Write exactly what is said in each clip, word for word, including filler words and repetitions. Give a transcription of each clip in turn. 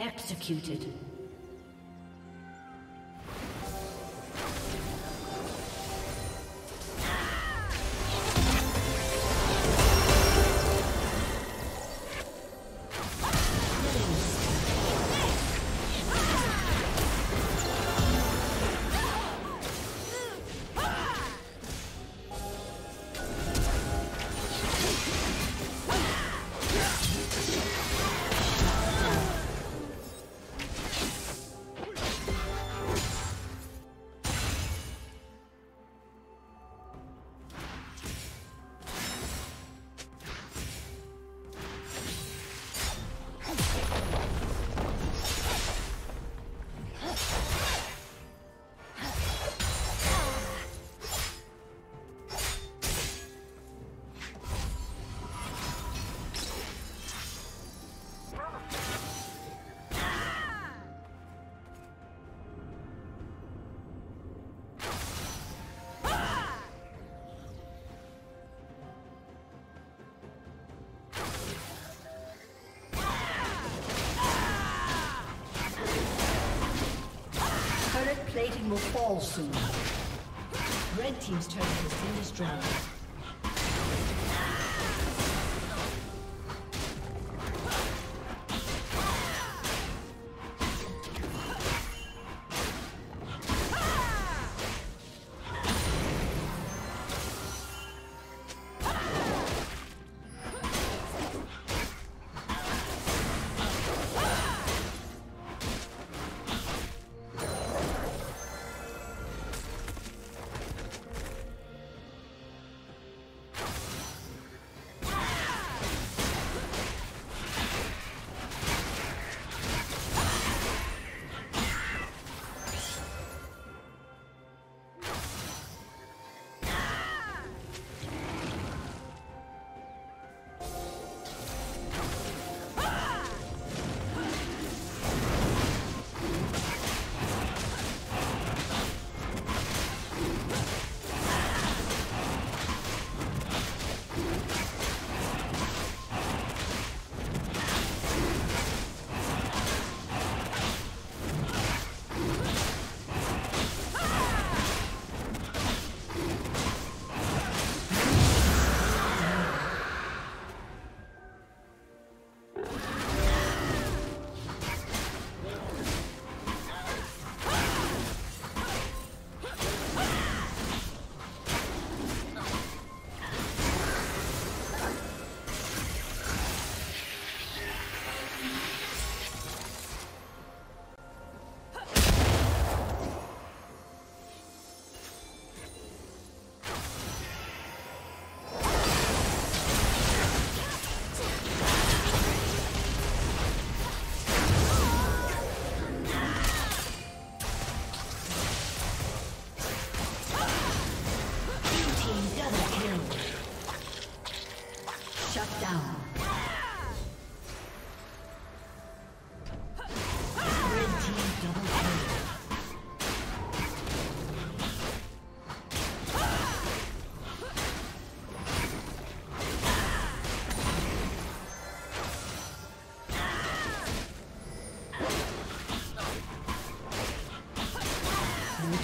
Executed. Plating will fall soon. Red team's turret has been destroyed. Blue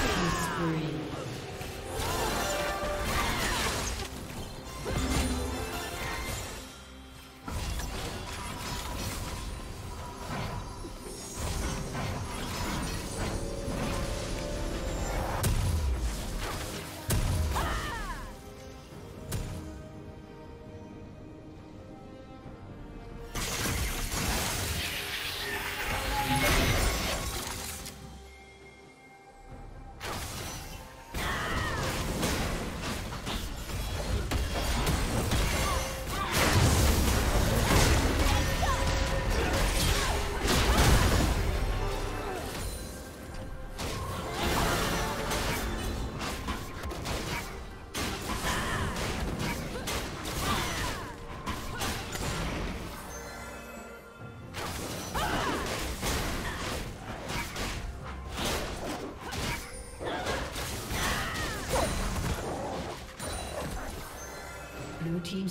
Killing spree. Blue team's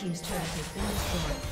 Team's turret has been destroyed.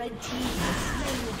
Red team has slain the